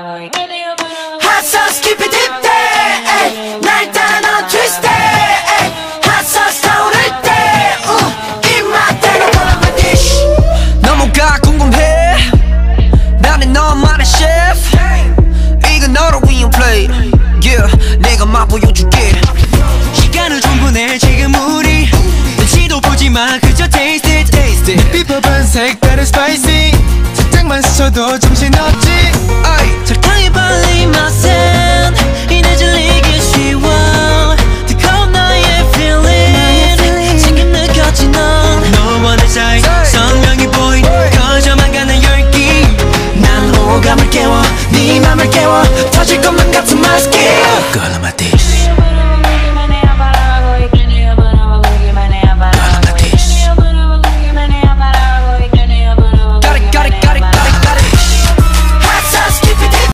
Hot sauce, keep it deep there. 날 따라 twist it. Hot sauce 떠오를 때, 입맛 대로 원한 my dish. 너무가 궁금해. 나는 너만의 chef. 이건 너를 위한 play. Yeah, 내가 맛보여줄게. 시간을 충분해 지금 우리. 눈치도 보지 마 그저 taste it, taste it. 비법은 색다른 spicy. 살짝만 스쳐도 정신 없지. 착하게 발리 맛엔 이내 질리기 쉬워. 뜨거운 나의 feeling 지금 느꼈지 넌 너와 내 사이 선명히 보인 꺼져만 가는 열기. 난 호감을 깨워 네 맘을 깨워 터질 것만